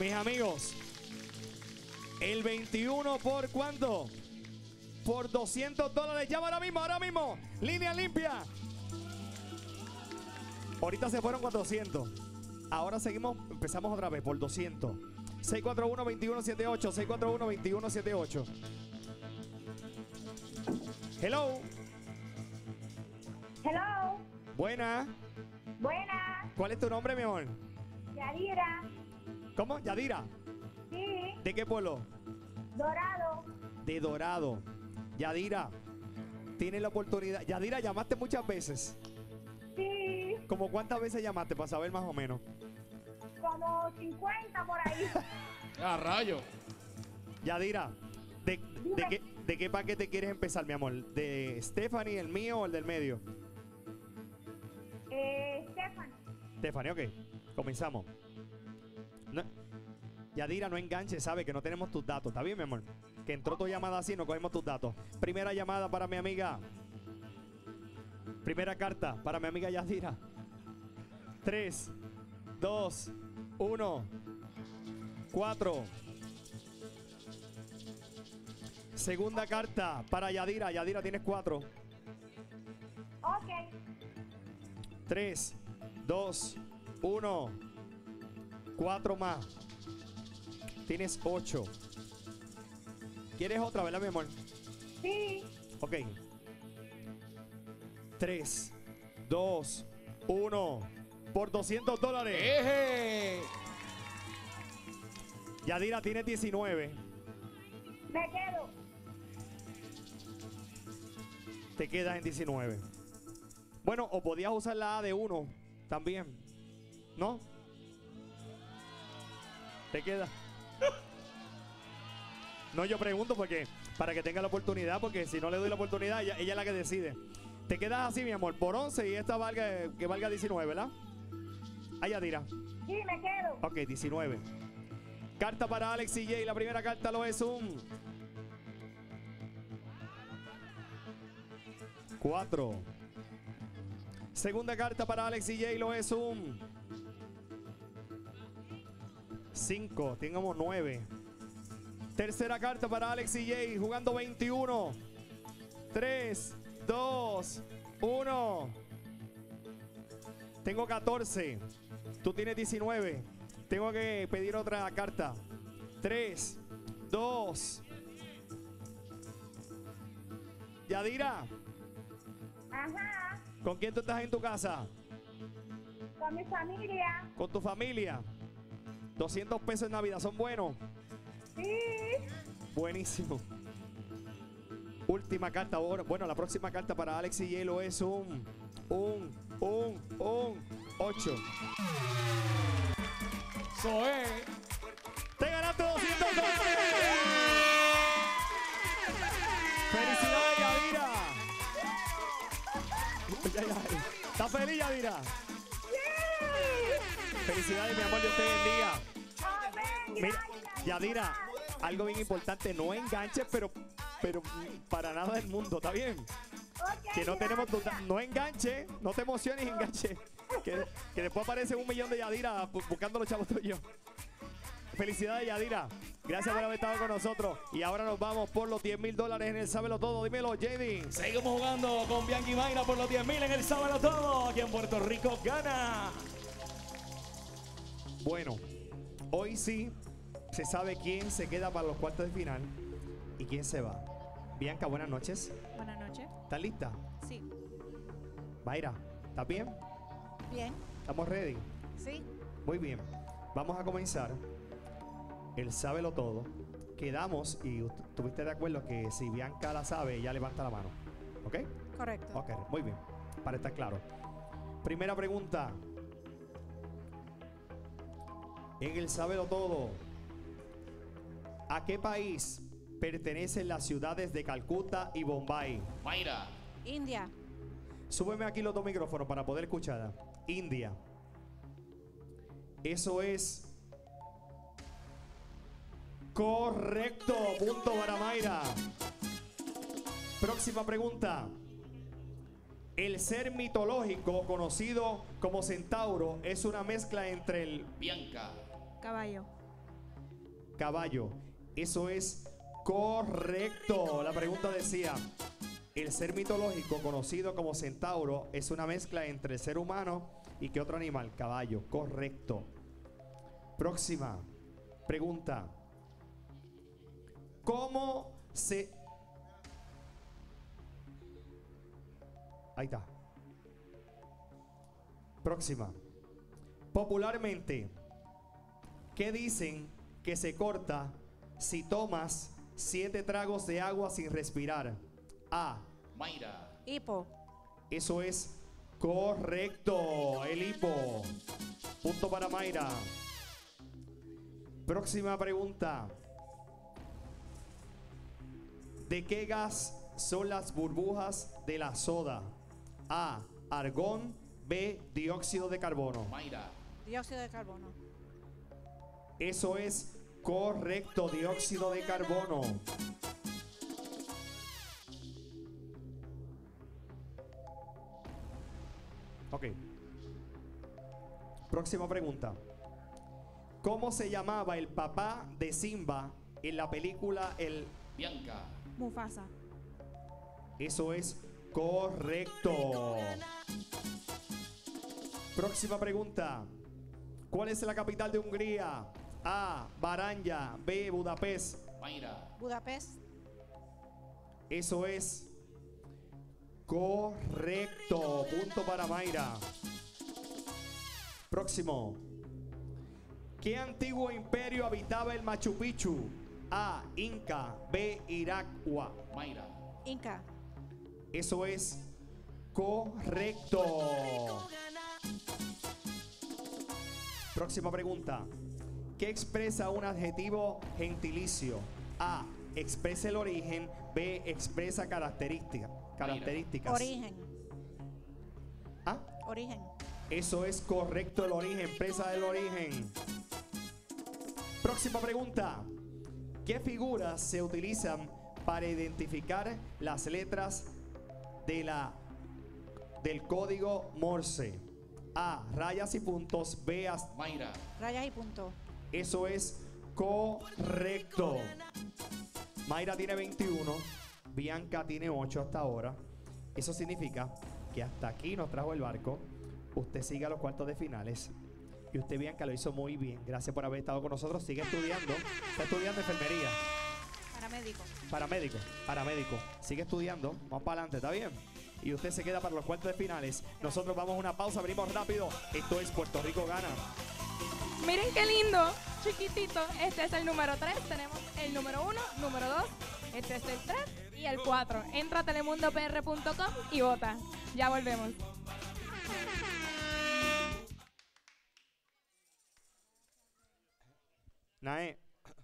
mis amigos. El 21 por ¿cuánto? Por $200. Llama ahora mismo, línea limpia. Ahorita se fueron 400. Ahora seguimos, empezamos otra vez por 200. 641-2178, 641-2178. Hello. Hello. Buena. Buena. ¿Cuál es tu nombre, mi amor? Yadira. ¿Cómo? ¿Yadira? Sí. ¿De qué pueblo? Dorado. De Dorado. Yadira, tienes la oportunidad. Yadira, llamaste muchas veces. Sí. ¿Cómo cuántas veces llamaste para saber más o menos? Como 50 por ahí. ¡A rayo! Yadira, ¿de qué paquete quieres empezar, mi amor? ¿De Stephanie, el mío o el del medio? Stephanie. Stephanie, ok. Comenzamos. No. Yadira, no enganches, sabe que no tenemos tus datos. ¿Está bien, mi amor? Que entró tu llamada así y no cogemos tus datos. Primera llamada para mi amiga. Primera carta para mi amiga Yadira. 3, 2, 1, 4. Segunda carta para Yadira. Yadira, tienes 4. Ok. 3, 2, 1. 4 más. Tienes 8. ¿Quieres otra, verdad, mi amor? Sí. Ok. 3, 2, 1. Por $200. ¡Eje! Yadira, tiene 19. Me quedo. Te quedas en 19. Bueno, o podías usar la A de 1 también, ¿no? Te queda. No, yo pregunto porque para que tenga la oportunidad, porque si no le doy la oportunidad, ella es la que decide. Te quedas así, mi amor, por 11 y esta valga, que valga 19, ¿verdad? Ay, Yadira. Sí, me quedo. Ok, 19. Carta para Alex y Jay. La primera carta lo es un 4. Segunda carta para Alex y Jay lo es un 5. Tengamos 9. Tercera carta para Alex y Jay. Jugando 21. 3, 2, 1. Tengo 14. Tú tienes 19. Tengo que pedir otra carta. 3, 2. Yadira. Ajá. ¿Con quién tú estás en tu casa? Con mi familia. ¿Con tu familia? 200 pesos en Navidad, ¿son buenos? Sí. Buenísimo. Última carta. Bueno, la próxima carta para Alex y Yelo es un 8. Soe. Te ganaste $200. ¡Felicidades, Yadira! ¿Estás feliz, Yadira? ¡Sí! Felicidades, mi amor, Dios te bendiga. Amén. Mira, Yadira, algo bien importante, no enganches, pero para nada del mundo, ¿está bien? Okay, que no tenemos duda, no enganche, no te emociones, enganche. Que después aparece un millón de Yadira buscando los chavos tuyos. Felicidades, Yadira. Gracias por haber estado con nosotros. Y ahora nos vamos por los $10,000 en el Sábelo Todo. Dímelo, JD. Seguimos jugando con Bianca y Mayra por los $10,000 en el Sábelo Todo. Aquí en Puerto Rico Gana. Bueno, hoy sí se sabe quién se queda para los cuartos de final y quién se va. Bianca, buenas noches. Buenas noches. ¿Estás lista? Sí. Mayra, ¿estás bien? Bien. ¿Estamos ready? Sí. Muy bien. Vamos a comenzar el Sábelo Todo. Quedamos y estuviste de acuerdo que si Bianca la sabe, ella levanta la mano. ¿Ok? Correcto. Ok, muy bien. Para estar claro. Primera pregunta. En el Sábelo Todo, ¿a qué país pertenecen las ciudades de Calcuta y Bombay? Mayra. India. Súbeme aquí los dos micrófonos para poder escuchar. India. Eso es correcto. Punto para Mayra. Próxima pregunta. El ser mitológico conocido como centauro es una mezcla entre el... Bianca. Caballo. caballo. Eso es correcto. La pregunta decía: el ser mitológico conocido como centauro es una mezcla entre el ser humano y ¿qué otro animal? Caballo. Correcto. Próxima pregunta. ¿Cómo se...? Ahí está. Próxima. Popularmente, ¿qué dicen que se corta si tomas 7 tragos de agua sin respirar? A. Mayra. Hipo. Eso es correcto. El hipo. Punto para Mayra. Próxima pregunta. ¿De qué gas son las burbujas de la soda? A. Argón. B. Dióxido de carbono. Mayra. Dióxido de carbono. Eso es correcto. Dióxido de carbono. Ok. Próxima pregunta. ¿Cómo se llamaba el papá de Simba en la película El... Bianca. Mufasa. Eso es correcto. Próxima pregunta. ¿Cuál es la capital de Hungría? A. Baranja. B. Budapest. Mayra. Budapest. Eso es correcto. Punto para Mayra. Próximo. ¿Qué antiguo imperio habitaba el Machu Picchu? A. Inca. B. Irakua. Mayra. Inca. Eso es correcto. Próxima pregunta. ¿Qué expresa un adjetivo gentilicio? A. Expresa el origen. B. Expresa características. Origen. ¿Ah? Origen. Eso es correcto, el origen. Expresa el origen. Próxima pregunta. ¿Qué figuras se utilizan para identificar las letras de del código Morse? A. Rayas y puntos. B. Mayra. Rayas y puntos. Eso es correcto. Mayra tiene 21. Bianca tiene 8 hasta ahora. Eso significa que hasta aquí nos trajo el barco. Usted sigue a los cuartos de finales. Y usted, Bianca, lo hizo muy bien. Gracias por haber estado con nosotros. Sigue estudiando. Está estudiando enfermería. Paramédico. Paramédico. Paramédico. Sigue estudiando. Vamos para adelante, ¿está bien? Y usted se queda para los cuartos de finales. Nosotros vamos a una pausa. Abrimos rápido. Esto es Puerto Rico Gana. Miren qué lindo. Chiquitito. Este es el número 3. Tenemos el número 1, número 2. Este es el 3 y el 4. Entra a TelemundoPR.com y vota. Ya volvemos. Nae.